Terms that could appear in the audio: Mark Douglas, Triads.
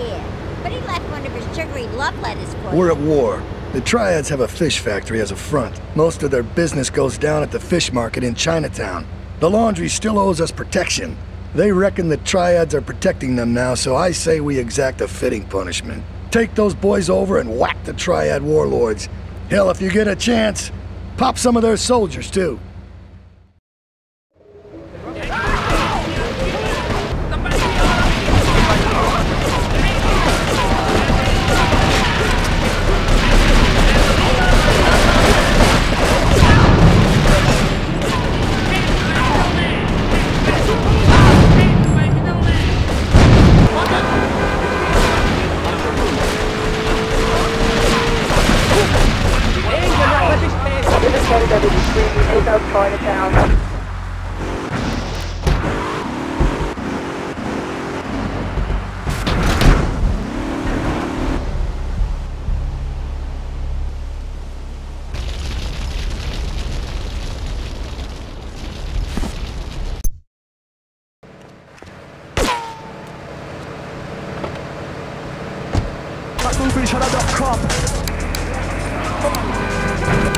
here. But he left one of his sugary love letters for you. We're at war. The Triads have a fish factory as a front. Most of their business goes down at the fish market in Chinatown. The laundry still owes us protection. They reckon the Triads are protecting them now, so I say we exact a fitting punishment. Take those boys over and whack the Triad warlords. Hell, if you get a chance, pop some of their soldiers, too. Shut up, cop!